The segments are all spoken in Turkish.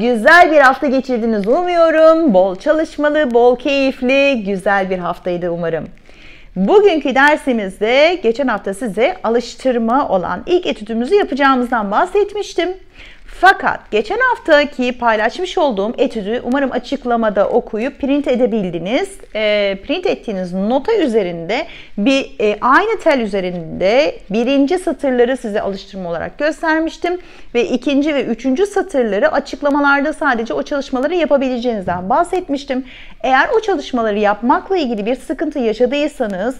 Güzel bir hafta geçirdiniz umuyorum. Bol çalışmalı, bol keyifli, güzel bir haftaydı umarım. Bugünkü dersimizde geçen hafta size alıştırma olan ilk etüdümüzü yapacağımızdan bahsetmiştim. Fakat geçen haftaki paylaşmış olduğum etüdü umarım açıklamada okuyup print edebildiniz. Print ettiğiniz nota üzerinde aynı tel üzerinde birinci satırları size alıştırma olarak göstermiştim. Ve ikinci ve üçüncü satırları açıklamalarda sadece o çalışmaları yapabileceğinizden bahsetmiştim. Eğer o çalışmaları yapmakla ilgili bir sıkıntı yaşadıysanız,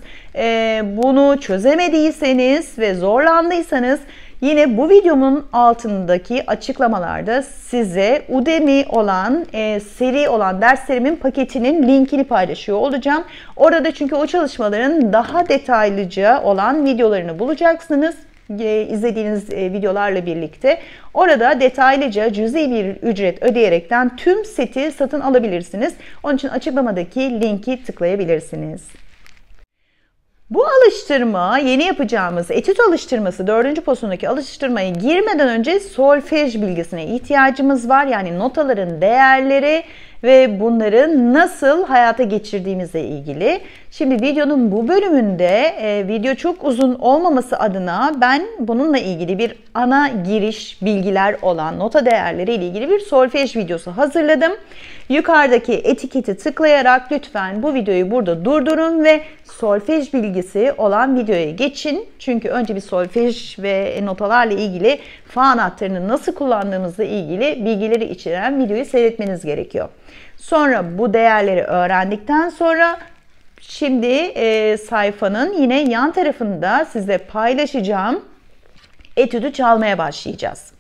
bunu çözemediyseniz ve zorlandıysanız, yine bu videomun altındaki açıklamalarda size Udemy olan, seri olan derslerimin paketinin linkini paylaşıyor olacağım. Orada çünkü o çalışmaların daha detaylıca olan videolarını bulacaksınız. İzlediğiniz videolarla birlikte orada detaylıca cüzi bir ücret ödeyerekten tüm seti satın alabilirsiniz. Onun için açıklamadaki linki tıklayabilirsiniz. Bu alıştırma, yeni yapacağımız etüt alıştırması, 4. postundaki alıştırmaya girmeden önce solfej bilgisine ihtiyacımız var. Yani notaların değerleri ve bunları nasıl hayata geçirdiğimizle ilgili. Şimdi videonun bu bölümünde video çok uzun olmaması adına ben bununla ilgili bir ana giriş bilgiler olan nota değerleri ile ilgili bir solfej videosu hazırladım. Yukarıdaki etiketi tıklayarak lütfen bu videoyu burada durdurun ve solfej bilgisi olan videoya geçin. Çünkü önce bir solfej ve notalarla ilgili fa anahtarını nasıl kullandığımızla ilgili bilgileri içeren videoyu seyretmeniz gerekiyor. Sonra bu değerleri öğrendikten sonra şimdi sayfanın yine yan tarafında size paylaşacağım etüdü çalmaya başlayacağız.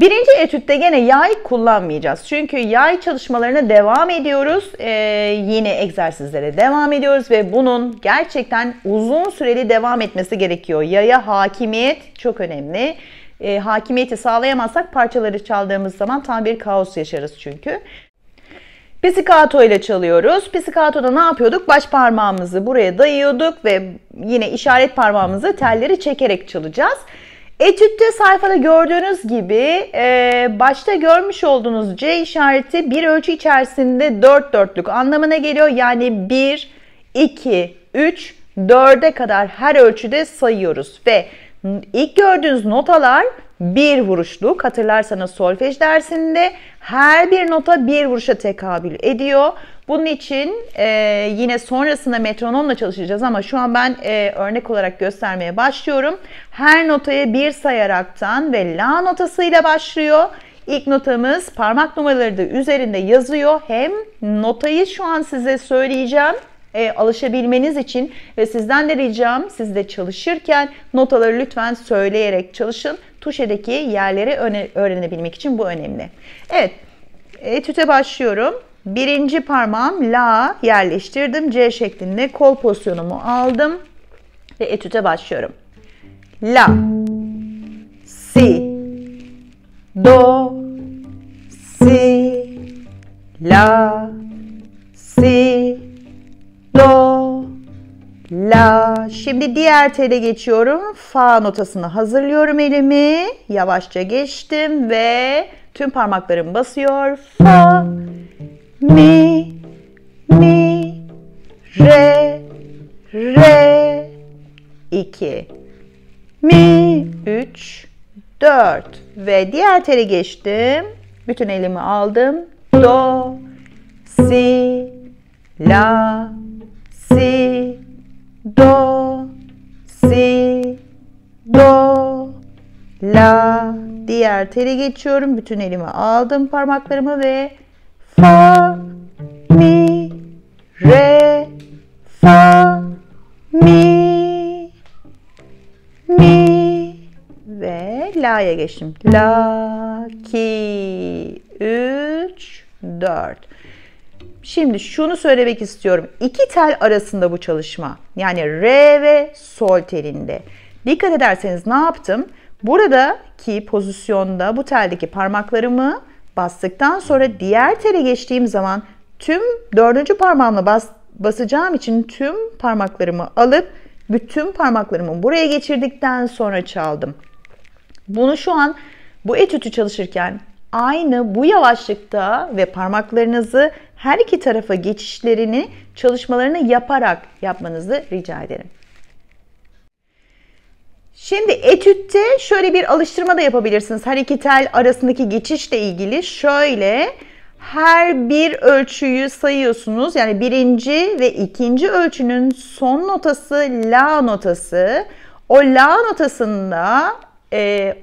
Birinci etütte gene yay kullanmayacağız. Çünkü yay çalışmalarına devam ediyoruz. Yine egzersizlere devam ediyoruz ve bunun gerçekten uzun süreli devam etmesi gerekiyor. Yaya hakimiyet çok önemli. Hakimiyeti sağlayamazsak parçaları çaldığımız zaman tam bir kaos yaşarız çünkü. Pizzicato ile çalıyoruz. Pizzicato'da ne yapıyorduk? Baş parmağımızı buraya dayıyorduk ve yine işaret parmağımızı telleri çekerek çalacağız. Etütte sayfada gördüğünüz gibi başta görmüş olduğunuz C işareti bir ölçü içerisinde 4 dörtlük anlamına geliyor. Yani 1, 2, 3, 4'e kadar her ölçüde sayıyoruz ve İlk gördüğünüz notalar bir vuruşluk. Hatırlarsanız solfej dersinde her bir nota bir vuruşa tekabül ediyor. Bunun için yine sonrasında metronomla çalışacağız ama şu an ben örnek olarak göstermeye başlıyorum. Her notaya bir sayaraktan ve la notasıyla başlıyor. İlk notamız, parmak numaraları da üzerinde yazıyor. Hem notayı şu an size söyleyeceğim. Alışabilmeniz için ve sizden de ricam, siz de çalışırken notaları lütfen söyleyerek çalışın. Tuşedeki yerleri öğrenebilmek için bu önemli. Evet, etüte başlıyorum. Birinci parmağım la yerleştirdim. C şeklinde kol pozisyonumu aldım ve etüte başlıyorum. La, si, do, si, la, si, do, la. Şimdi diğer tele geçiyorum. Fa notasını hazırlıyorum elimi. Yavaşça geçtim ve tüm parmaklarım basıyor. Fa, mi, mi, re, re, 2, mi, 3, 4 ve diğer tele geçtim. Bütün elimi aldım. Do, si, la, si, do, si, do, la. Diğer tele geçiyorum. Bütün elimi aldım, parmaklarımı ve fa, mi, re, fa, mi, mi ve la'ya geçtim. La, 2, 3, 4. Şimdi şunu söylemek istiyorum. İki tel arasında bu çalışma. Yani re ve sol telinde. Dikkat ederseniz ne yaptım? Buradaki pozisyonda bu teldeki parmaklarımı bastıktan sonra diğer tele geçtiğim zaman tüm dördüncü parmağımla basacağım için tüm parmaklarımı alıp bütün parmaklarımı buraya geçirdikten sonra çaldım. Bunu şu an bu etütü çalışırken aynı bu yavaşlıkta ve parmaklarınızı her iki tarafa geçişlerini çalışmalarını yaparak yapmanızı rica ederim. Şimdi etütte şöyle bir alıştırma da yapabilirsiniz. Her iki tel arasındaki geçişle ilgili şöyle her bir ölçüyü sayıyorsunuz. Yani birinci ve ikinci ölçünün son notası la notası. O la notasında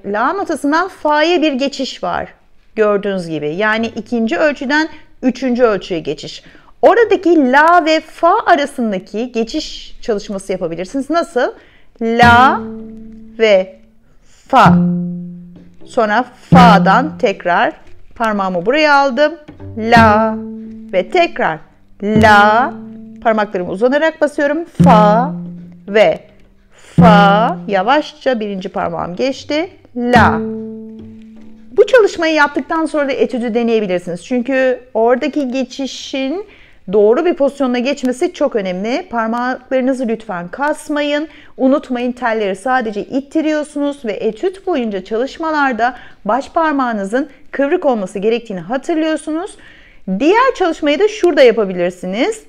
la notasından fa'ya bir geçiş var. Gördüğünüz gibi. Yani ikinci ölçüden üçüncü ölçüye geçiş. Oradaki la ve fa arasındaki geçiş çalışması yapabilirsiniz. Nasıl? La ve fa. Sonra fa'dan tekrar parmağımı buraya aldım. La ve tekrar la. Parmaklarımı uzanarak basıyorum. Fa ve fa. Yavaşça birinci parmağım geçti. La. Bu çalışmayı yaptıktan sonra da etüdü deneyebilirsiniz. Çünkü oradaki geçişin doğru bir pozisyona geçmesi çok önemli. Parmaklarınızı lütfen kasmayın. Unutmayın, telleri sadece ittiriyorsunuz ve etüt boyunca çalışmalarda baş parmağınızın kıvrık olması gerektiğini hatırlıyorsunuz. Diğer çalışmayı da şurada yapabilirsiniz.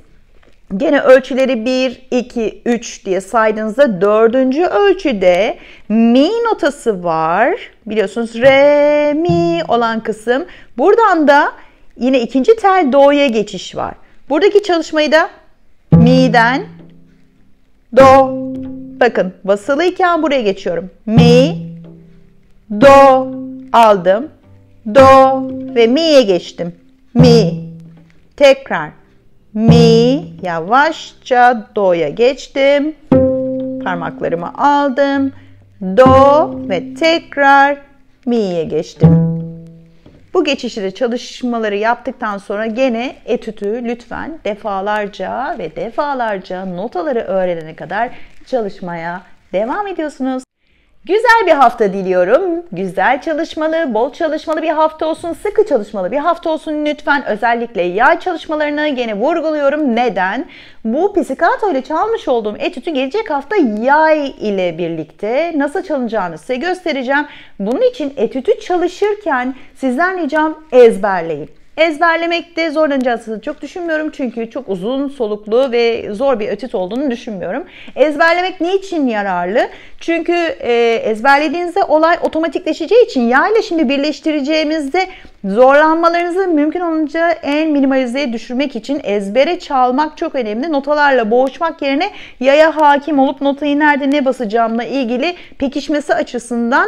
Gene ölçüleri 1, 2, 3 diye saydığınızda dördüncü ölçüde mi notası var. Biliyorsunuz re, mi olan kısım. Buradan da yine ikinci tel do'ya geçiş var. Buradaki çalışmayı da mi'den do. Bakın basılıyken buraya geçiyorum. Mi, do aldım. Do ve mi'ye geçtim. Mi. Tekrar. Mi. Yavaşça do'ya geçtim. Parmaklarımı aldım. Do ve tekrar mi'ye geçtim. Bu geçişleri çalışmaları yaptıktan sonra gene etütü lütfen defalarca ve defalarca notaları öğrenene kadar çalışmaya devam ediyorsunuz. Güzel bir hafta diliyorum. Güzel çalışmalı, bol çalışmalı bir hafta olsun, sıkı çalışmalı bir hafta olsun lütfen. Özellikle yay çalışmalarını gene vurguluyorum. Neden? Bu pizzicato ile çalmış olduğum etütü gelecek hafta yay ile birlikte nasıl çalınacağını size göstereceğim. Bunun için etütü çalışırken sizden ricam ezberleyin. Ezberlemekte zorlanacağınızı çok düşünmüyorum çünkü çok uzun soluklu ve zor bir etüt olduğunu düşünmüyorum. Ezberlemek niçin yararlı? Çünkü ezberlediğinizde olay otomatikleşeceği için yay ile şimdi birleştireceğimizde zorlanmalarınızı mümkün olunca en minimalizeye düşürmek için ezbere çalmak çok önemli. Notalarla boğuşmak yerine yaya hakim olup notayı nerede ne basacağımla ilgili pekişmesi açısından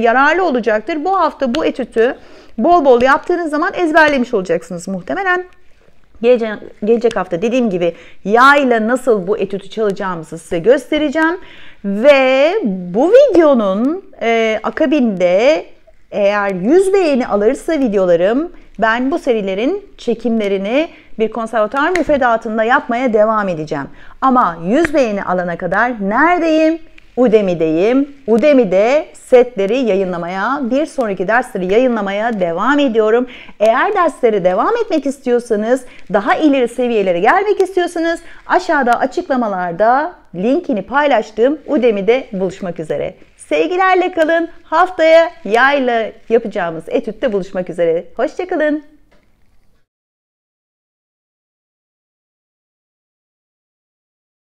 yararlı olacaktır. Bu hafta bu etütü bol bol yaptığınız zaman ezberlemiş olacaksınız muhtemelen. Gelecek hafta dediğim gibi yayla nasıl bu etütü çalacağımızı size göstereceğim. Ve bu videonun akabinde eğer 100 beğeni alırsa videolarım ben bu serilerin çekimlerini bir konservatuar müfredatında yapmaya devam edeceğim. Ama 100 beğeni alana kadar neredeyim? Udemy'deyim. Udemy'de setleri yayınlamaya, bir sonraki dersleri yayınlamaya devam ediyorum. Eğer derslere devam etmek istiyorsanız, daha ileri seviyelere gelmek istiyorsanız aşağıda açıklamalarda linkini paylaştığım Udemy'de buluşmak üzere. Sevgilerle kalın. Haftaya yayla yapacağımız etütte buluşmak üzere. Hoşça kalın.